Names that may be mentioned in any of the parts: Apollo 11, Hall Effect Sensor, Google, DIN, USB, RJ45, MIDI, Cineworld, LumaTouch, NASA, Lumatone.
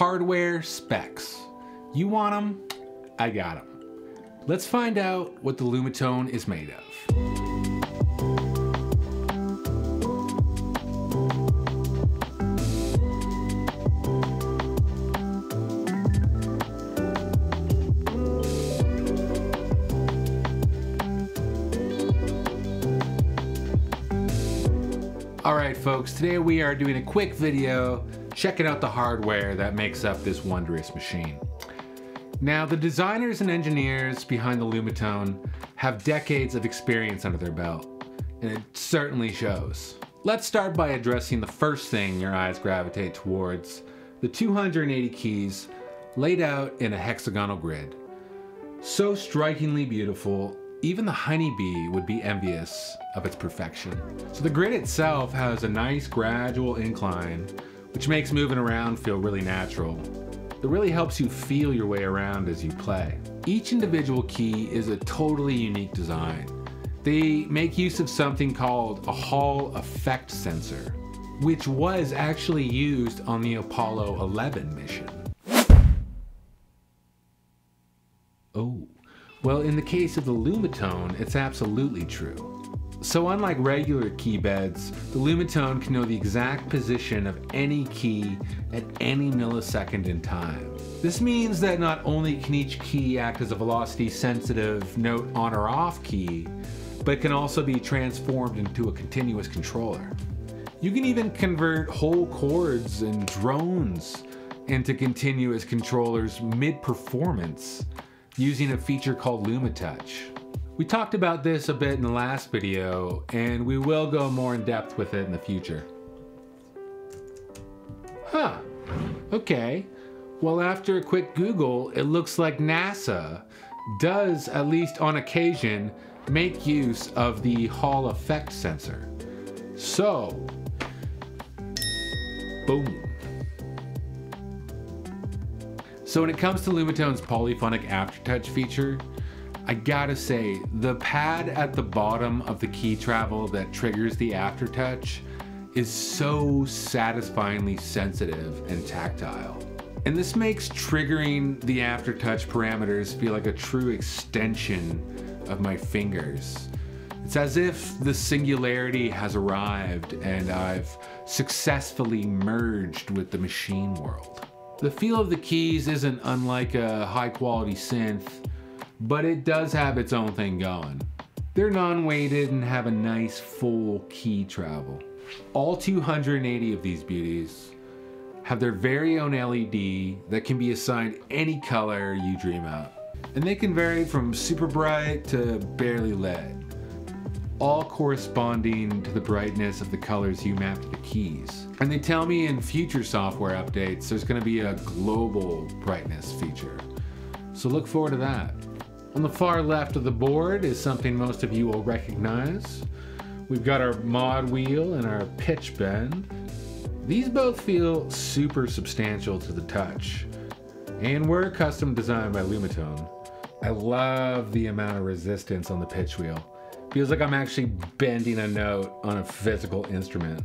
hardware specs. You want them, I got them. Let's find out what the Lumatone is made of. Alright folks, today we are doing a quick video checking out the hardware that makes up this wondrous machine. Now the designers and engineers behind the Lumatone have decades of experience under their belt, and it certainly shows. Let's start by addressing the first thing your eyes gravitate towards, the 280 keys laid out in a hexagonal grid. So strikingly beautiful, even the honeybee would be envious of its perfection. So the grid itself has a nice gradual incline, which makes moving around feel really natural. It really helps you feel your way around as you play. Each individual key is a totally unique design. They make use of something called a Hall Effect Sensor, which was actually used on the Apollo 11 mission. Oh. Well, in the case of the Lumatone, it's absolutely true. So unlike regular key beds, the Lumatone can know the exact position of any key at any millisecond in time. This means that not only can each key act as a velocity-sensitive note on or off key, but it can also be transformed into a continuous controller. You can even convert whole chords and drones into continuous controllers mid-performance, using a feature called LumaTouch. We talked about this a bit in the last video, and we will go more in depth with it in the future. Huh, okay. Well, after a quick Google, it looks like NASA does, at least on occasion, make use of the Hall Effect Sensor. So, boom. So when it comes to Lumatone's polyphonic aftertouch feature, I gotta say, the pad at the bottom of the key travel that triggers the aftertouch is so satisfyingly sensitive and tactile. And this makes triggering the aftertouch parameters feel like a true extension of my fingers. It's as if the singularity has arrived and I've successfully merged with the machine world. The feel of the keys isn't unlike a high-quality synth, but it does have its own thing going. They're non-weighted and have a nice full key travel. All 280 of these beauties have their very own LED that can be assigned any color you dream up. And they can vary from super bright to barely lit, all corresponding to the brightness of the colors you map to the keys. And they tell me in future software updates, there's gonna be a global brightness feature. So look forward to that. On the far left of the board is something most of you will recognize. We've got our mod wheel and our pitch bend. These both feel super substantial to the touch and were custom designed by Lumatone. I love the amount of resistance on the pitch wheel. Feels like I'm actually bending a note on a physical instrument.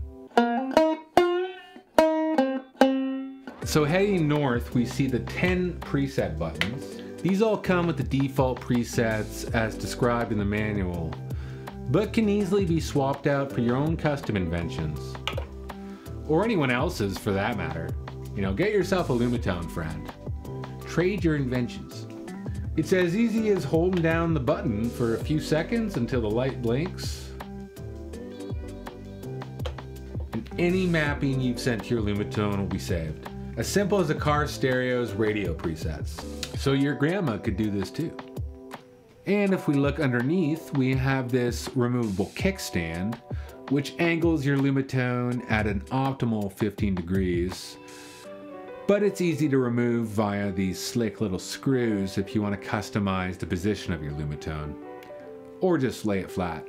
So heading north, we see the 10 preset buttons. These all come with the default presets as described in the manual, but can easily be swapped out for your own custom inventions. Or anyone else's for that matter. You know, get yourself a Lumatone, friend. Trade your inventions. It's as easy as holding down the button for a few seconds until the light blinks. And any mapping you've sent to your Lumatone will be saved. As simple as a car stereo's radio presets. So your grandma could do this too. And if we look underneath, we have this removable kickstand, which angles your Lumatone at an optimal 15 degrees. But it's easy to remove via these slick little screws if you want to customize the position of your Lumatone, or just lay it flat.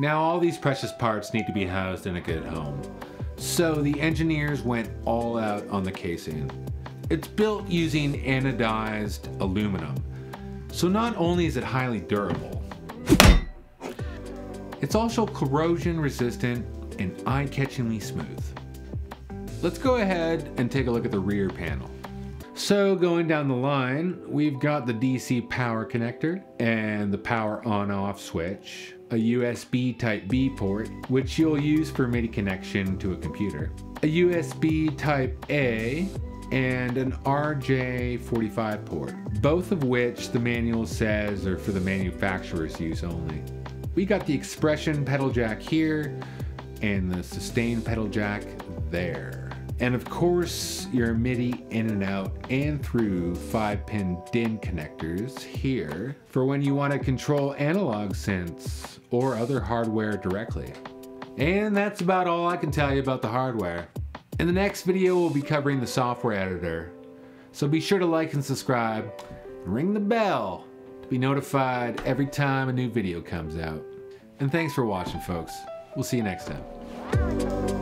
Now all these precious parts need to be housed in a good home, so the engineers went all out on the casing. It's built using anodized aluminum, so not only is it highly durable, it's also corrosion resistant and eye-catchingly smooth. Let's go ahead and take a look at the rear panel. So going down the line, we've got the DC power connector and the power on-off switch, a USB Type-B port, which you'll use for MIDI connection to a computer, a USB Type-A, and an RJ45 port, both of which the manual says are for the manufacturer's use only. We got the expression pedal jack here and the sustain pedal jack there. And of course, your MIDI in and out and through 5-pin DIN connectors here for when you want to control analog synths or other hardware directly. And that's about all I can tell you about the hardware. In the next video, we'll be covering the software editor. So be sure to like and subscribe, and ring the bell to be notified every time a new video comes out. And thanks for watching, folks. We'll see you next time.